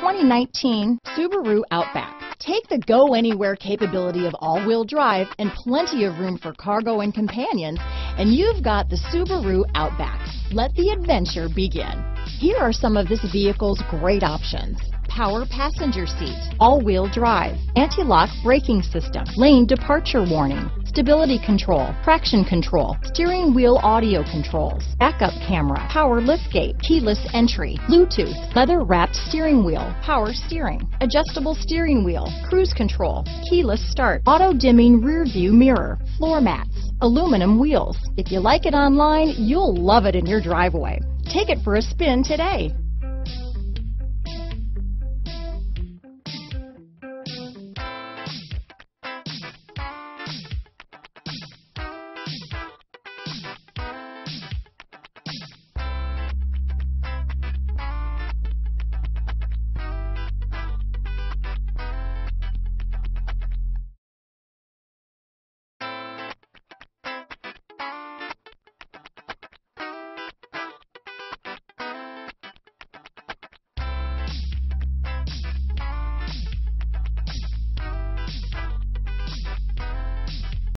2019 Subaru Outback. Take the go-anywhere capability of all-wheel drive and plenty of room for cargo and companions, and you've got the Subaru Outback. Let the adventure begin. Here are some of this vehicle's great options: power passenger seat, all-wheel drive, anti-lock braking system, lane departure warning, stability control, traction control, steering wheel audio controls, backup camera, power liftgate, keyless entry, Bluetooth, leather-wrapped steering wheel, power steering, adjustable steering wheel, cruise control, keyless start, auto-dimming rear-view mirror, floor mats, aluminum wheels. If you like it online, you'll love it in your driveway. Take it for a spin today.